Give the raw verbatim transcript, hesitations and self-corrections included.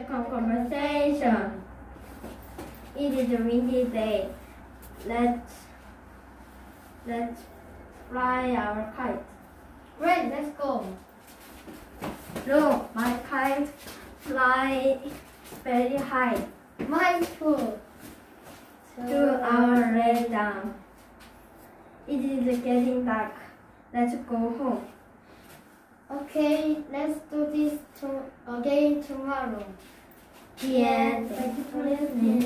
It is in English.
a conversation. It is a windy day. Let's let's fly our kite. Great, let's go. Look, my kite flies very high. Mine too. To our way down. It is getting dark. Let's go home. Okay, let's do this to again tomorrow. Yes, thank you for listening.